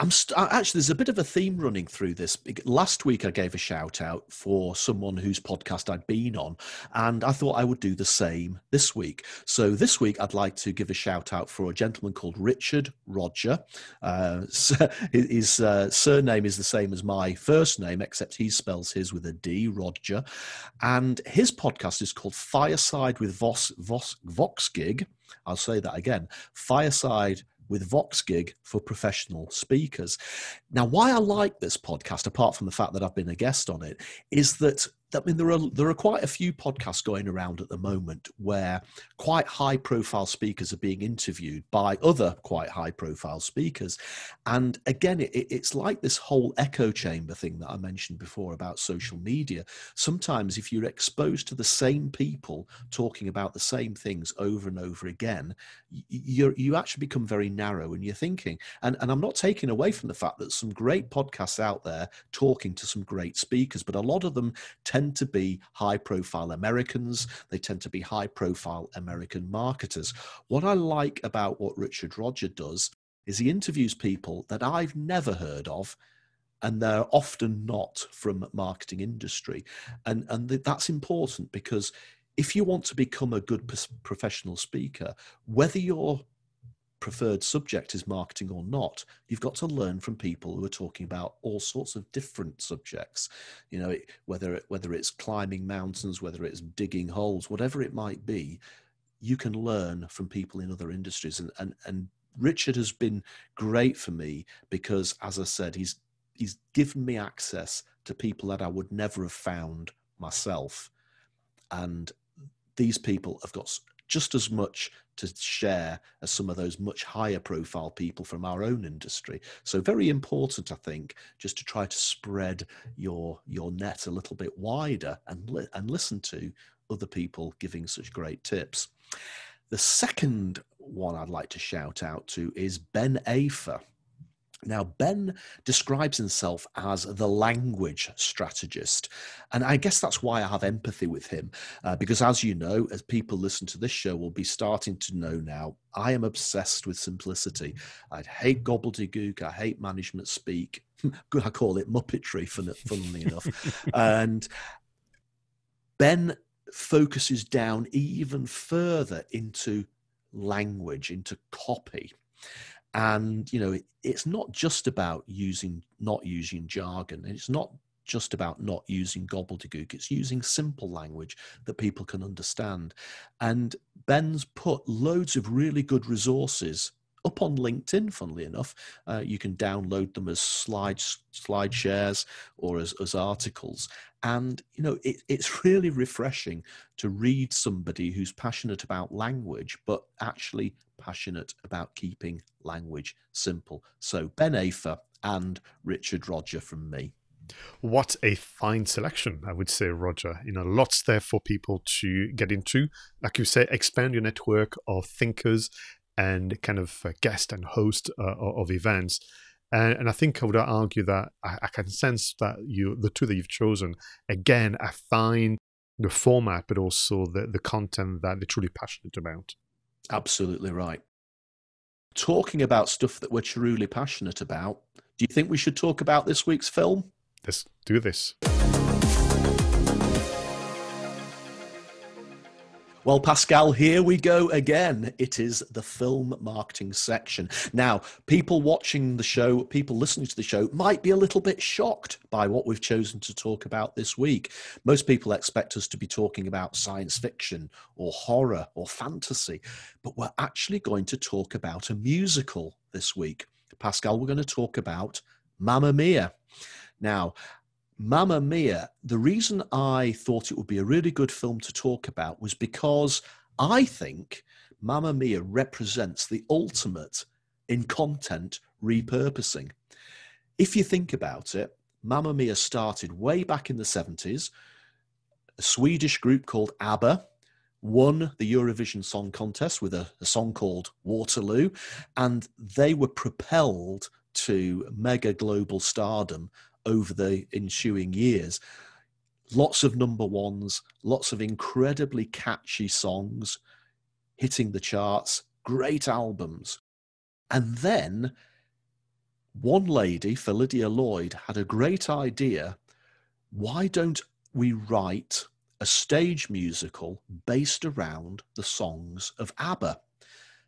actually, there's a bit of a theme running through this. Last week, I gave a shout out for someone whose podcast I'd been on, and I thought I would do the same this week. So this week, I'd like to give a shout out for a gentleman called Richard Roger. His surname is the same as my first name, except he spells his with a D, Roger. And his podcast is called Fireside with Voxgig. I'll say that again, Fireside with VoxGig for Professional Speakers. Now, why I like this podcast, apart from the fact that I've been a guest on it, is that there are quite a few podcasts going around at the moment where quite high-profile speakers are being interviewed by other quite high-profile speakers. And again, it's like this whole echo chamber thing that I mentioned before about social media. Sometimes if you're exposed to the same people talking about the same things over and over again, you actually become very narrow in your thinking. And I'm not taking away from the fact that some great podcasts out there talking to some great speakers, but a lot of them tend to be high-profile Americans. They tend to be high-profile American marketers. What I like about what Richard Roger does is he interviews people that I've never heard of, and they're often not from marketing industry. And that's important, because if you want to become a good professional speaker, whether your preferred subject is marketing or not, you've got to learn from people who are talking about all sorts of different subjects. You know, whether it's climbing mountains, whether it's digging holes, whatever it might be, you can learn from people in other industries. And Richard has been great for me because, as I said, he's given me access to people that I would never have found myself. And these people have got just as much to share as some of those much higher profile people from our own industry. So very important, I think, just to try to spread your net a little bit wider and listen to other people giving such great tips. The second one I'd like to shout out to is Ben Afer. Now, Ben describes himself as the language strategist, and I guess that's why I have empathy with him, because as you know, as people listen to this show will be starting to know now, I am obsessed with simplicity. I hate gobbledygook. I hate management speak. I call it muppetry, funnily enough. And Ben focuses down even further into language, into copy. And, you know, it's not just about not using jargon. It's not just about not using gobbledygook. It's using simple language that people can understand. And Ben's put loads of really good resources up on LinkedIn, funnily enough. You can download them as slide shares or as articles. And, you know, it's really refreshing to read somebody who's passionate about language, but actually passionate about keeping language simple. So Ben Afer and Richard Roger from me. What a fine selection, I would say, Roger. You know, lots there for people to get into. Like you say, expand your network of thinkers and kind of guest and host of events. And I think I would argue that I can sense that the two that you've chosen, again, I find the format, but also the content that they're truly passionate about. Absolutely right. Talking about stuff that we're truly passionate about, do you think we should talk about this week's film? Let's do this. Well, Pascal, here we go again. It is the film marketing section. Now, people watching the show, people listening to the show might be a little bit shocked by what we've chosen to talk about this week. Most people expect us to be talking about science fiction or horror or fantasy, but we're actually going to talk about a musical this week. Pascal, we're going to talk about Mamma Mia. Now, Mamma Mia, the reason I thought it would be a really good film to talk about was because I think Mamma Mia represents the ultimate in content repurposing. If you think about it, Mamma Mia started way back in the 70s. A Swedish group called ABBA won the Eurovision Song Contest with a song called Waterloo, and they were propelled to mega global stardom over the ensuing years. Lots of number ones, lots of incredibly catchy songs hitting the charts, great albums. And then one lady, Philidia Lloyd, had a great idea. Why don't we write a stage musical based around the songs of ABBA?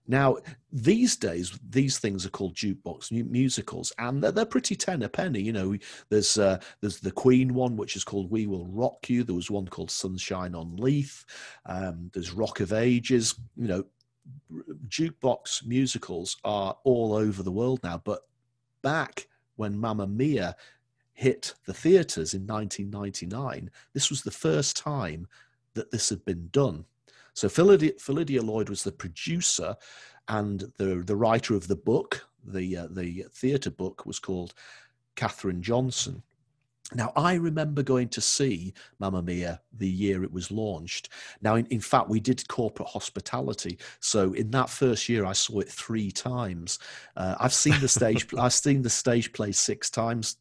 Now, these days, these things are called jukebox musicals, and they're pretty ten a penny. You know, there's the Queen one, which is called We Will Rock You. There was one called Sunshine on Leith. There's Rock of Ages. You know, jukebox musicals are all over the world now. But back when Mamma Mia hit the theatres in 1999, this was the first time that this had been done. So Philidia Lloyd was the producer, and the writer of the book. The theatre book was called Katherine Johnson. Now, I remember going to see Mamma Mia the year it was launched. Now, in fact, we did corporate hospitality. So in that first year, I saw it 3 times. I've seen the stage. I've seen the stage play 6 times.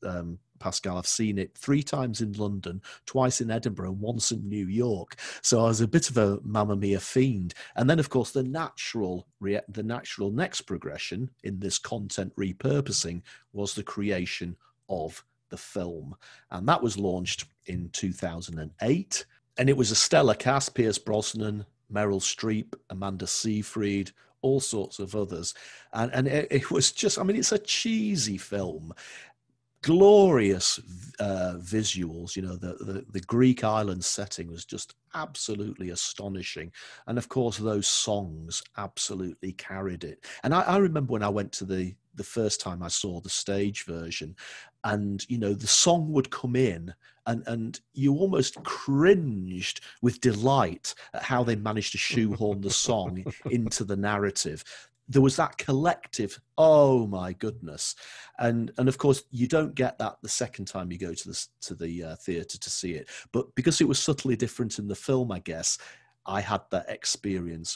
Pascal, I've seen it 3 times in London, twice in Edinburgh, and once in New York. So I was a bit of a Mamma Mia fiend. And then, of course, the natural next progression in this content repurposing was the creation of the film. And that was launched in 2008. And it was a stellar cast: Pierce Brosnan, Meryl Streep, Amanda Seyfried, all sorts of others. And it was just, I mean, it's a cheesy film. Glorious visuals, you know, the Greek island setting was just absolutely astonishing. And of course, those songs absolutely carried it. And I remember when I went to the first time I saw the stage version, and, you know, the song would come in and you almost cringed with delight at how they managed to shoehorn the song into the narrative. There was that collective, oh my goodness, and of course you don't get that the second time you go to the theatre to see it. But because it was subtly different in the film, I guess I had that experience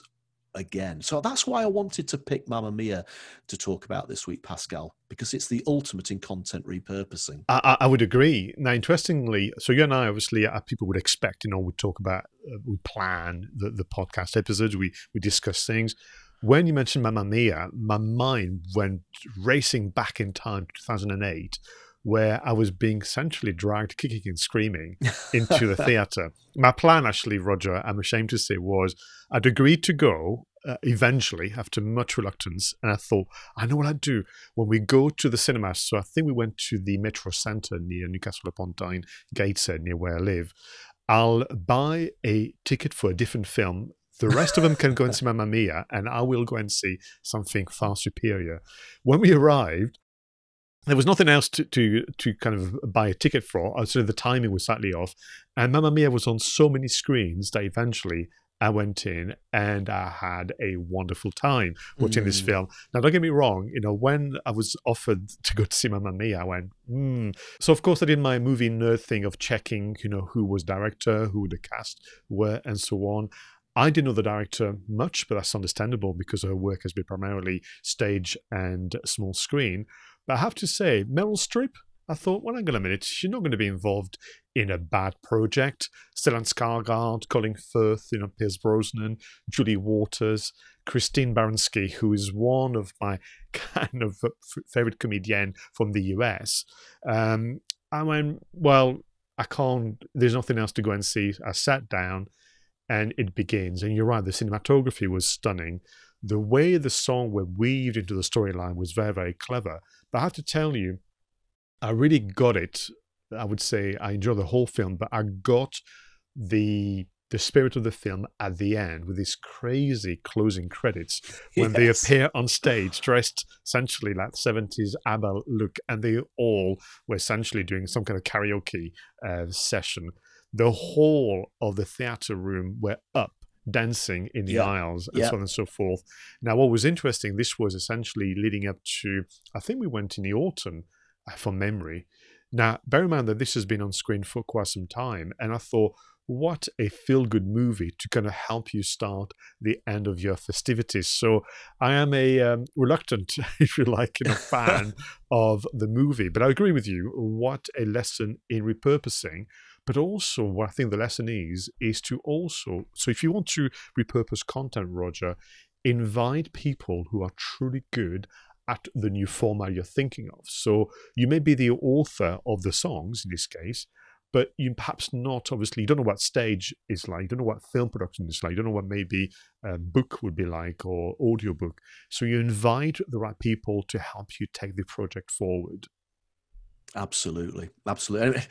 again. So that's why I wanted to pick Mamma Mia to talk about this week, Pascal, because it's the ultimate in content repurposing. I would agree. Now, interestingly, so you and I, obviously, as people would expect, you know, we talk about, we plan the podcast episodes, we discuss things. When you mentioned Mamma Mia, my mind went racing back in time to 2008, where I was being essentially dragged kicking and screaming into the theatre. My plan, actually, Roger, I'm ashamed to say, was I'd agreed to go eventually after much reluctance. And I thought, I know what I'd do when we go to the cinema. So I think we went to the Metro Centre near Newcastle upon Tyne, Gateshead, near where I live. I'll buy a ticket for a different film. The rest of them can go and see Mamma Mia, and I will go and see something far superior. When we arrived, there was nothing else to kind of buy a ticket for. So the timing was slightly off, and Mamma Mia was on so many screens that eventually I went in and I had a wonderful time watching this film. Now, don't get me wrong, you know, when I was offered to go to see Mamma Mia, I went, So, of course, I did my movie nerd thing of checking, you know, who was director, who the cast were, and so on. I didn't know the director much, but that's understandable because her work has been primarily stage and small screen. But I have to say, Meryl Streep, I thought, well, hang on a minute, she's not going to be involved in a bad project. Stellan Skarsgård, Colin Firth, you know, Pierce Brosnan, Julie Waters, Christine Baranski, who is one of my kind of favorite comedian from the US. I went, well, I can't, there's nothing else to go and see. I sat down. And it begins. And you're right, the cinematography was stunning. The way the song were weaved into the storyline was very, very clever. But I have to tell you, I really got it. I would say I enjoyed the whole film, but I got the spirit of the film at the end with these crazy closing credits when they appear on stage dressed essentially like 70s ABBA look. And they all were essentially doing some kind of karaoke session. The whole of the theatre room were up, dancing in the aisles and so on and so forth. Now, what was interesting, this was essentially leading up to, I think we went in the autumn, from memory, Now, bear in mind that this has been on screen for quite some time, and I thought, what a feel-good movie to kind of help you start the end of your festivities. So I am a reluctant, if you like, fan of the movie. But I agree with you, what a lesson in repurposing. But also what I think the lesson is to also, so if you want to repurpose content, Roger, invite people who are truly good at the new format you're thinking of. So you may be the author of the songs in this case, but you perhaps not, obviously, you don't know what stage is like, you don't know what film production is like, you don't know what maybe a book would be like or audiobook. So you invite the right people to help you take the project forward. Absolutely, absolutely.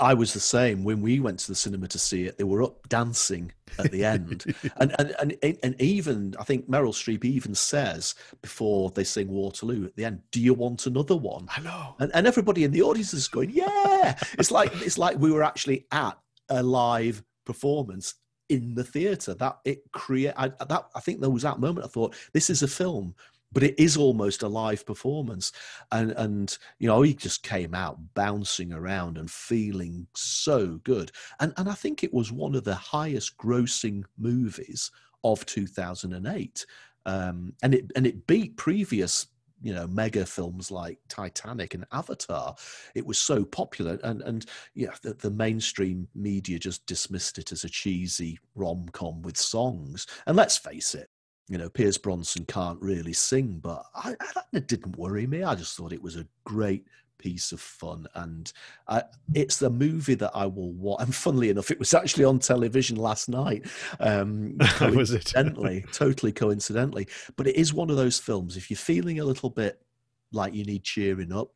I was the same when we went to the cinema to see it. They were up dancing at the end. and even, I think Meryl Streep even says before they sing Waterloo at the end, do you want another one? I know. And everybody in the audience is going, yeah. it's like we were actually at a live performance in the theatre. I think there was that moment I thought, this is a film, but it is almost a live performance. And you know, he just came out bouncing around and feeling so good. And I think it was one of the highest grossing movies of 2008. And it beat previous, you know, mega films like Titanic and Avatar. It was so popular. And yeah, the mainstream media just dismissed it as a cheesy rom-com with songs. And let's face it, you know, Piers Bronson can't really sing, but that didn't worry me. I just thought it was a great piece of fun. And it's the movie that I will watch. And funnily enough, it was actually on television last night. Was it? Totally coincidentally. But it is one of those films, if you're feeling a little bit like you need cheering up,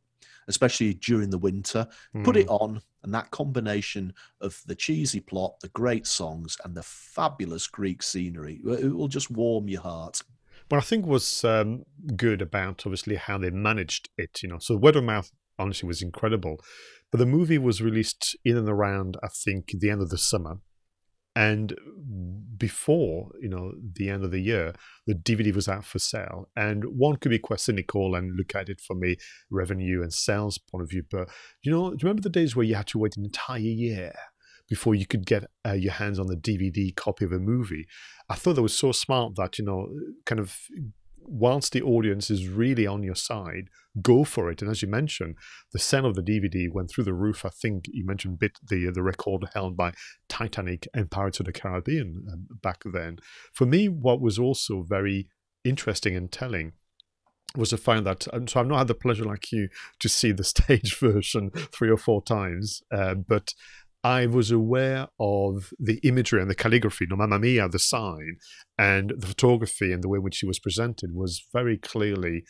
especially during the winter, put it on. And that combination of the cheesy plot, the great songs, and the fabulous Greek scenery, it will just warm your heart. What I think was good about, obviously, how they managed it, you know. So word of mouth, honestly, was incredible. But the movie was released in and around, I think, the end of the summer. And before, you know, the end of the year, the DVD was out for sale. And one could be quite cynical and look at it from a revenue and sales point of view. But, you know, do you remember the days where you had to wait an entire year before you could get your hands on the DVD copy of a movie? I thought that was so smart that, you know, kind of whilst the audience is really on your side, go for it. And as you mentioned, the sale of the DVD went through the roof. I think you mentioned the record held by Titanic and Pirates of the Caribbean back then. For me, what was also very interesting and telling was to find that, so I've not had the pleasure like you to see the stage version 3 or 4 times, but I was aware of the imagery and the calligraphy, no Mamma Mia, the sign, and the photography and the way in which she was presented was very clearly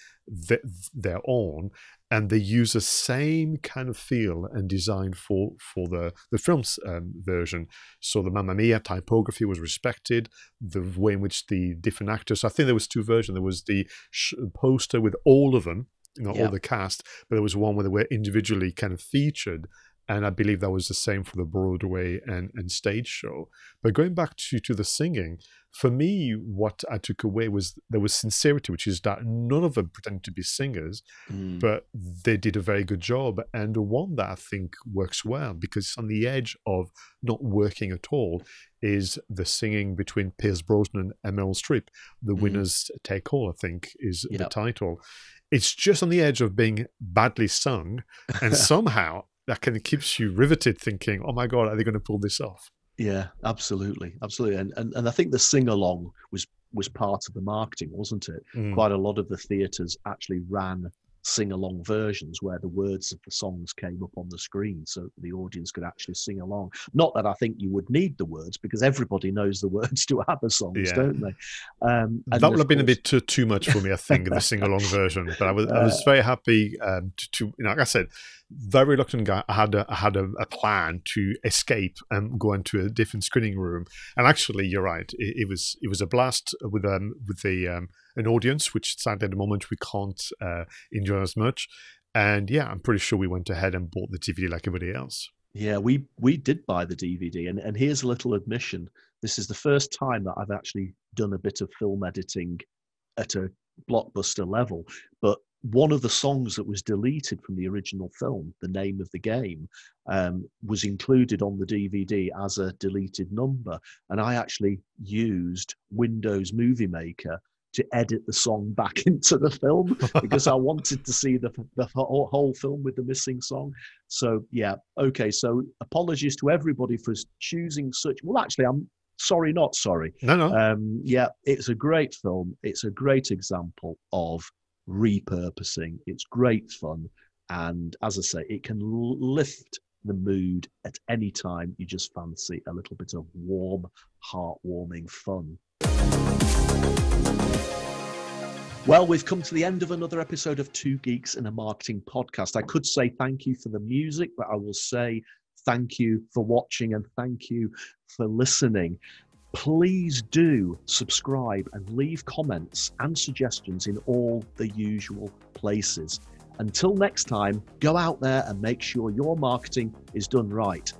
their own. And they use the same kind of feel and design for the film's version. So the Mamma Mia typography was respected, the way in which the different actors, I think there was 2 versions. There was the poster with all of them, you know, all the cast, but there was one where they were individually kind of featured. And I believe that was the same for the Broadway and stage show. But going back to the singing, for me, what I took away was there was sincerity, which is that none of them pretended to be singers, but they did a very good job. And one that I think works well, because it's on the edge of not working at all, is the singing between Piers Brosnan and Meryl Streep. The Winners Take All, I think, is the title. It's just on the edge of being badly sung, and somehow that kind of keeps you riveted thinking, oh my God, are they going to pull this off? Yeah, absolutely. Absolutely. And I think the sing-along was part of the marketing, wasn't it? Quite a lot of the theatres actually ran sing-along versions where the words of the songs came up on the screen so the audience could actually sing along. Not that I think you would need the words, because everybody knows the words to ABBA songs, don't they? That would have been a bit too much for me, I think, the sing-along version. But I was very happy to, you know, like I said, very reluctant guy. I had a plan to escape and go into a different screening room. And actually, you're right. It was a blast with an audience, which sadly at the moment we can't enjoy as much. And yeah, I'm pretty sure we went ahead and bought the DVD like everybody else. Yeah, we did buy the DVD. And here's a little admission. This is the first time that I've actually done a bit of film editing at a blockbuster level, but one of the songs that was deleted from the original film, The Name of the Game, was included on the DVD as a deleted number. And I actually used Windows Movie Maker to edit the song back into the film because I wanted to see the whole film with the missing song. So, yeah. Okay. So apologies to everybody for choosing such, well, actually I'm sorry, not sorry. No, no. Yeah. It's a great film. It's a great example of repurposing. It's great fun. And as I say, it can lift the mood at any time. You just fancy a little bit of warm, heartwarming fun. Well, we've come to the end of another episode of Two Geeks in a Marketing Podcast. I could say thank you for the music, but I will say thank you for watching and thank you for listening. Please do subscribe and leave comments and suggestions in all the usual places. Until next time, go out there and make sure your marketing is done right.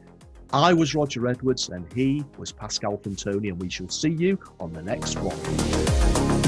I was Roger Edwards and he was Pascal Fintoni, and we shall see you on the next one.